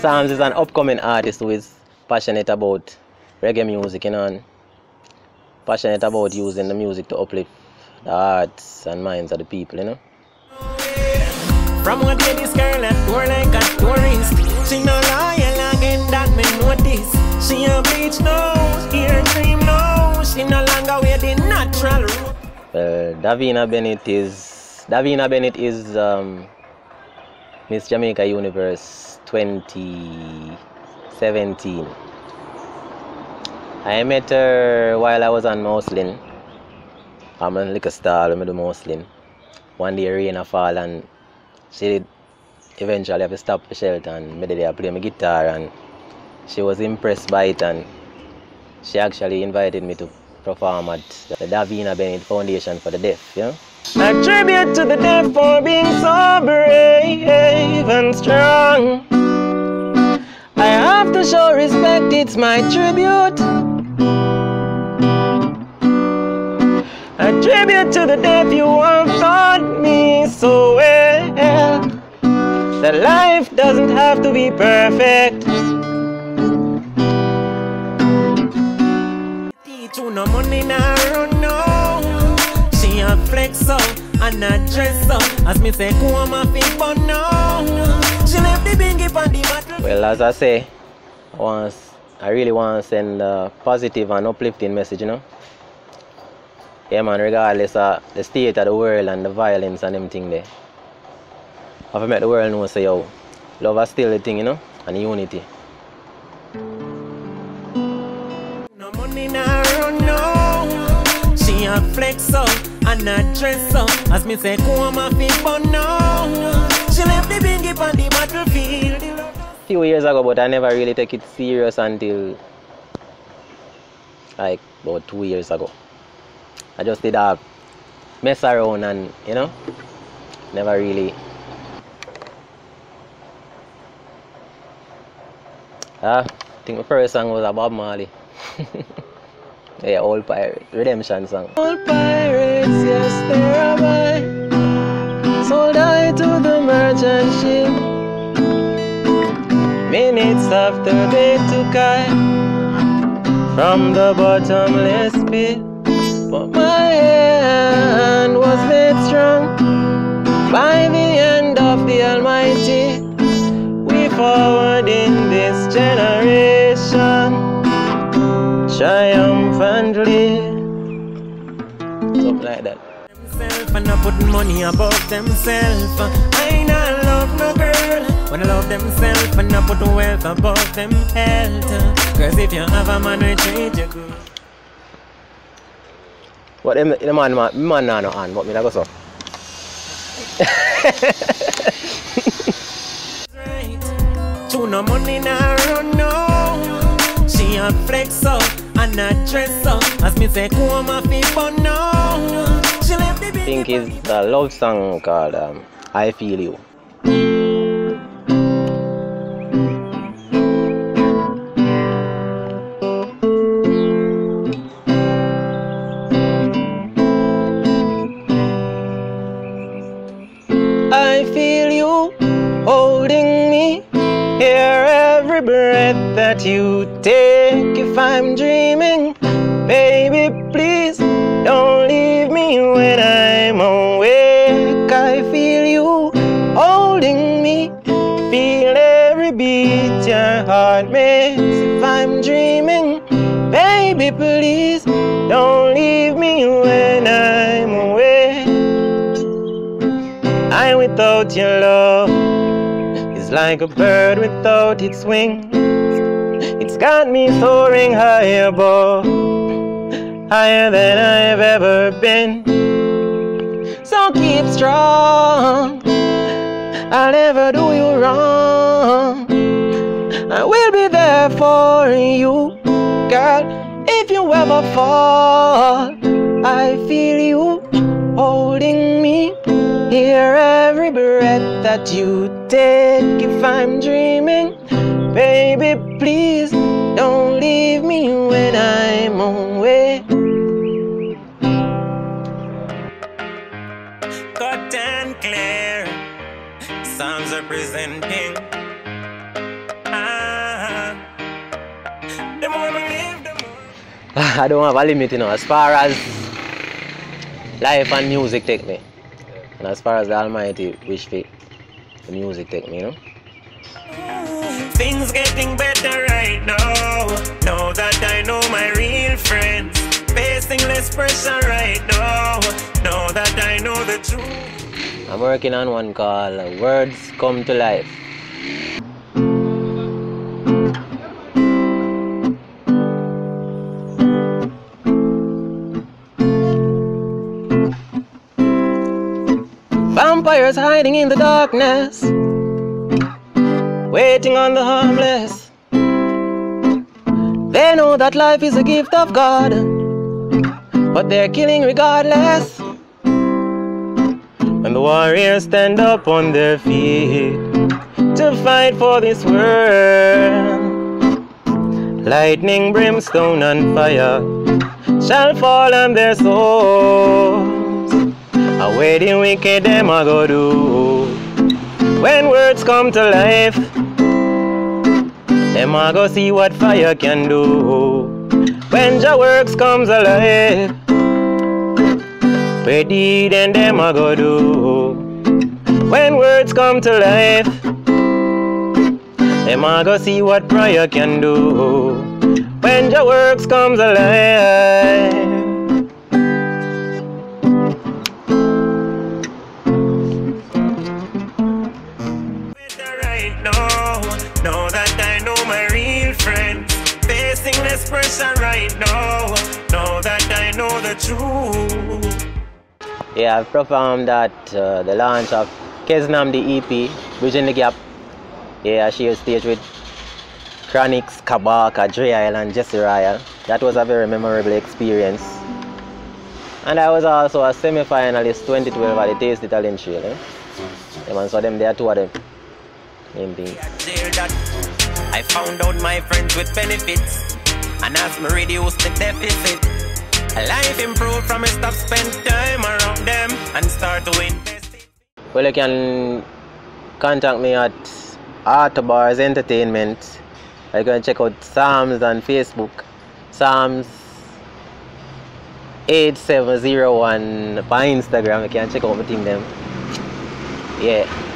Psalms is an upcoming artist who is passionate about reggae music, you know, and passionate about using the music to uplift the hearts and minds of the people, you know. From what ladies girl at tour like a tourist, she no loyal again that me notice. She a bitch now, she a dream now, she no longer wear the natural route. Davina Bennett is Miss Jamaica Universe 2017. I met her while I was on Moslin. I'm a liquor star when I do Moslin. One day rain a fall and she did eventually have to stop the shelter, and I played my guitar and she was impressed by it, and she actually invited me to perform at the Davina Bennett Foundation for the Deaf, yeah? A tribute to the deaf for being so brave and strong. I have to show respect, it's my tribute. A tribute to the deaf, you have taught me so well. That life doesn't have to be perfect. No money now, no. She a flex up and a dress up. As me say, go on my feet, but no. She left the bingy on the battle. Well, as I say, I really want to send a positive and uplifting message, you know. Yeah, man, regardless of the state of the world and the violence and everything there. I've met the world know say, yo, love is still the thing, you know, and unity. No money now, no. She a flex up and a dress up. As me say, go on my feet, but no. She left the bingy on the battlefield. A few years ago, but I never really take it serious until like about 2 years ago. I just did a mess around and, you know, never really. I think my first song was about Mali. Yeah, Old Pirate, Redemption song. Old pirates, yes, there am I. Sold I to the merchant ship. Minutes after they took I from the bottomless pit. But my hand was made strong by the hand of the Almighty. We forward in this generation triumphantly, something like that. And I put money above themselves. I not love no girl when I love themselves, and I put wealth above them health. Cause if you have a man, I treat you good. What the man no hand, but me that go so. No money now, no. She a flex up and a dress up. As me say, go on my feet, but no. She left the baby. I think it's the love song called I Feel You. I feel you holding me. Hear every breath that you take. If I'm dreaming, baby, please don't leave me when I'm awake. I feel you holding me. Feel every beat your heart makes. If I'm dreaming, baby, please don't leave me when I'm awake. I'm without your love. Like a bird without its wings, it's got me soaring high above, higher than I've ever been. So keep strong, I'll never do you wrong. I will be there for you, girl, if you ever fall. I feel you holding me. Hear every breath that you take. If I'm dreaming, baby, please don't leave me when I'm away. Cut and clear, Psalms representing. I don't have a limit, you know, as far as life and music take me. And as far as the Almighty wish for the music take me, you know. Things getting better right now. Now that I know my real friends. Facing less pressure right now. Now that I know the truth. I'm working on one called Words Come to Life. Vampires hiding in the darkness, waiting on the harmless. They know that life is a gift of God, but they're killing regardless. When the warriors stand up on their feet to fight for this world, lightning, brimstone and fire shall fall on their souls. Away the wicked them a go do. When words come to life, them a go see what fire can do. When your works comes alive, ready then them a go do. When words come to life, them a go see what prayer can do. When your works comes alive. Right now, now that I know the truth. Yeah, I've performed at the launch of Keznam the EP, Bridging the Gap. Yeah, I shared stage with Chronix, Kabaka, Drayl and Jesse Royal. That was a very memorable experience. And I was also a semi-finalist 2012 at the Taste the Talent show. And so them, there are two of them. Same thing. I found out my friends with benefits. And as me reduce the deficit, life improved from me stop spend time around them and start to invest it. Well, you can contact me at Autobars Entertainment. You can check out Psalms on Facebook. Psalms 8701 by Instagram. You can check out my team them. Yeah.